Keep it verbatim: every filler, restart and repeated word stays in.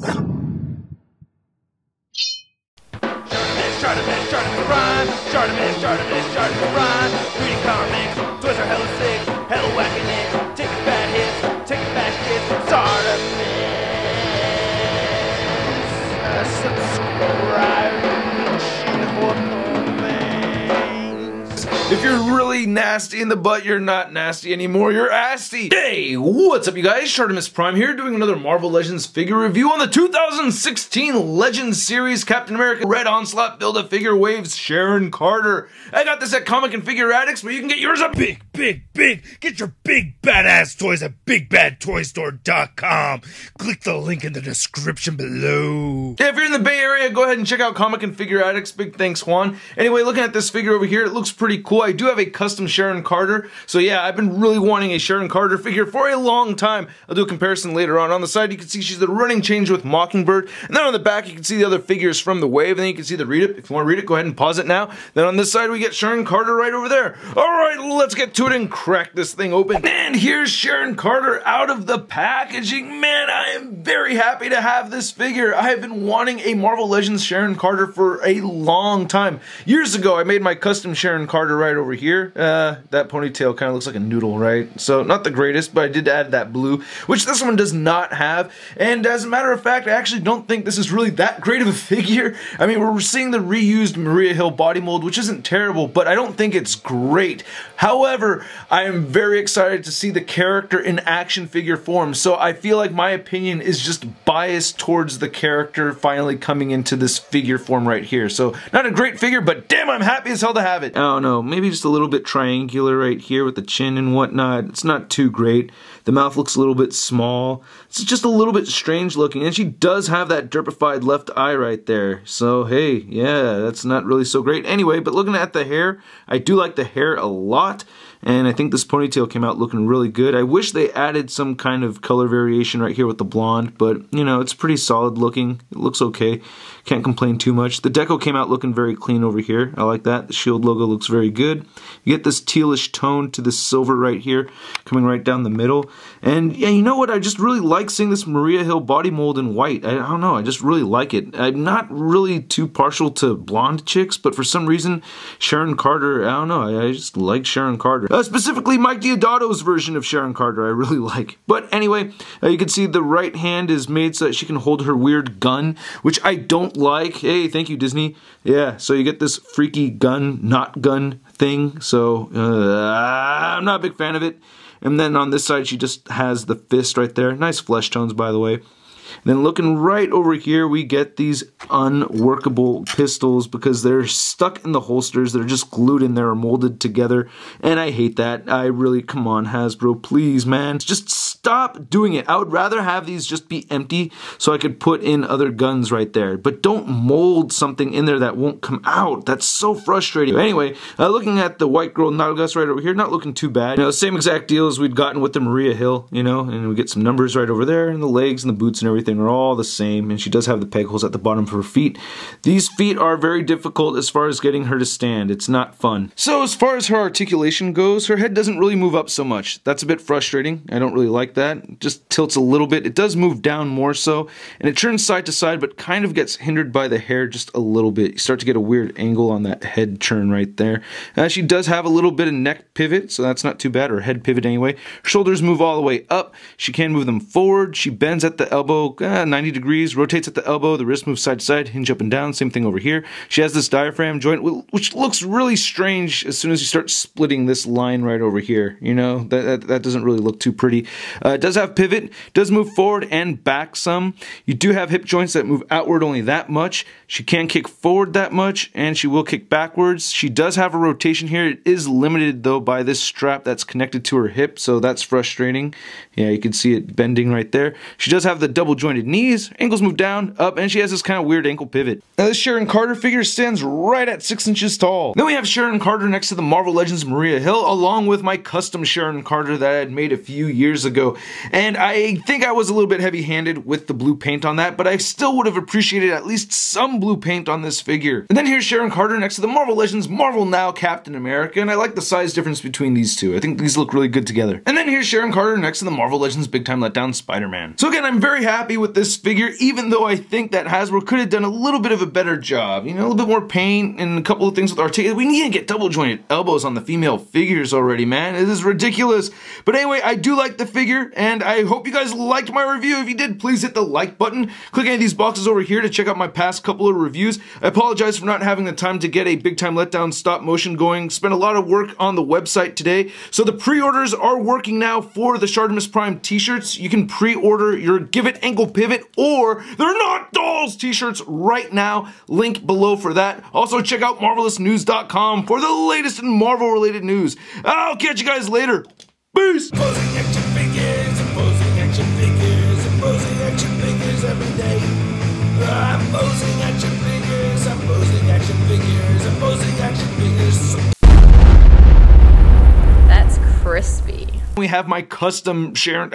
Shartimus, Shartimus Prime, Shartimus, Shartimus, Shartimus Prime. Reading comics, Twitter hella sick, hella whacking it, taking bad hits, taking bad shit. Shartimus, subscribe, shit for the things. If you're really nasty in the butt, you're not nasty anymore, you're asty. Hey, what's up you guys? Shartimus Prime here, doing another Marvel Legends figure review on the two thousand sixteen Legends series Captain America Red Onslaught Build-A-Figure Waves Sharon Carter. I got this at Comic and Figure Addicts, where you can get yours at big, big, big. Get your big badass toys at Big Bad Toy Store dot com. Click the link in the description below. Yeah, if you're in the Bay Area, go ahead and check out Comic and Figure Addicts. Big thanks, Juan. Anyway, looking at this figure over here, it looks pretty cool. I do have a custom Sharon Carter, so yeah, I've been really wanting a Sharon Carter figure for a long time. I'll do a comparison later on. On the side, you can see she's the running change with Mockingbird, and then on the back, you can see the other figures from the wave, and then you can see the read it. If you want to read it, go ahead and pause it now. Then on this side, we get Sharon Carter right over there. Alright, let's get to it and crack this thing open. And here's Sharon Carter out of the packaging. Man, I am very happy to have this figure. I have been wanting a Marvel Legends Sharon Carter for a long time. Years ago, I made my custom Sharon Carter right over here. Uh, that ponytail kind of looks like a noodle, right? So, not the greatest, but I did add that blue, which this one does not have. And as a matter of fact, I actually don't think this is really that great of a figure. I mean, we're seeing the reused Maria Hill body mold, which isn't terrible, but I don't think it's great. However, I am very excited to see the character in action figure form, so I feel like my opinion is just biased towards the character finally coming into this figure form right here. So, not a great figure, but damn, I'm happy as hell to have it. I don't know, maybe just a little bit triangular right here with the chin and whatnot. It's not too great. The mouth looks a little bit small. It's just a little bit strange looking, and she does have that derpified left eye right there. So hey, yeah, that's not really so great. Anyway, but looking at the hair, I do like the hair a lot, and I think this ponytail came out looking really good. I wish they added some kind of color variation right here with the blonde, but you know, it's pretty solid looking. It looks okay. Can't complain too much. The deco came out looking very clean over here. I like that. The shield logo looks very good. You get this tealish tone to the silver right here, coming right down the middle. And yeah, you know what? I just really like seeing this Maria Hill body mold in white. I, I don't know. I just really like it. I'm not really too partial to blonde chicks, but for some reason, Sharon Carter, I don't know. I, I just like Sharon Carter. Uh, specifically, Mike Deodato's version of Sharon Carter, I really like. But anyway, uh, you can see the right hand is made so that she can hold her weird gun, which I don't like. Hey, thank you, Disney. Yeah, so you get this freaky gun, not gun thing. So, uh, I'm not a big fan of it. And then on this side, she just has the fist right there. Nice flesh tones, by the way. And then looking right over here, we get these unworkable pistols because they're stuck in the holsters. They're just glued in there, molded together. And I hate that. I really, come on, Hasbro, please, man. Just stop doing it. I would rather have these just be empty so I could put in other guns right there. But don't mold something in there that won't come out. That's so frustrating. Anyway, uh, looking at the white girl Nalgas right over here, not looking too bad. You know, same exact deal as we'd gotten with the Maria Hill, you know, and we get some numbers right over there, and the legs and the boots and everything are all the same, and she does have the peg holes at the bottom of her feet. These feet are very difficult as far as getting her to stand. It's not fun. So as far as her articulation goes, her head doesn't really move up so much. That's a bit frustrating. I don't really like that. It just tilts a little bit. It does move down more so, and it turns side to side, but kind of gets hindered by the hair just a little bit. You start to get a weird angle on that head turn right there. Uh, she does have a little bit of neck pivot, so that's not too bad, or head pivot anyway. Her shoulders move all the way up. She can move them forward. She bends at the elbow, Uh, ninety degrees, rotates at the elbow, the wrist moves side to side, hinge up and down, same thing over here. She has this diaphragm joint, which looks really strange as soon as you start splitting this line right over here. You know, that, that, that doesn't really look too pretty. Uh, it does have pivot, does move forward and back some. You do have hip joints that move outward only that much. She can kick forward that much, and she will kick backwards. She does have a rotation here. It is limited, though, by this strap that's connected to her hip, so that's frustrating. Yeah, you can see it bending right there. She does have the double joint knees, ankles move down, up, and she has this kind of weird ankle pivot. Now this Sharon Carter figure stands right at six inches tall. Then we have Sharon Carter next to the Marvel Legends Maria Hill, along with my custom Sharon Carter that I had made a few years ago. so, and I think I was a little bit heavy-handed with the blue paint on that, but I still would have appreciated at least some blue paint on this figure. And then here's Sharon Carter next to the Marvel Legends Marvel Now Captain America, and I like the size difference between these two. I think these look really good together. And then here's Sharon Carter next to the Marvel Legends Big Time Letdown Spider-Man. So again, I'm very happy with this figure, even though I think that Hasbro could have done a little bit of a better job. You know, a little bit more paint and a couple of things with articulation. We need to get double jointed elbows on the female figures already, man. It is ridiculous. But anyway, I do like the figure, and I hope you guys liked my review. If you did, please hit the like button. Click any of these boxes over here to check out my past couple of reviews. I apologize for not having the time to get a Big Time Letdown stop motion going. Spent a lot of work on the website today. So the pre-orders are working now for the Shartimus Prime t-shirts. You can pre-order your Give It Ankle Pivot or They're Not Dolls t-shirts right now. Link below for that. Also check out Marvelous News dot com for the latest in Marvel related news. I'll catch you guys later. Peace! Posing action figures, posing action figures, posing action figures every day. I'm posing action figures, I'm posing action figures, I'm posing action figures. That's crispy. We have my custom Sharon.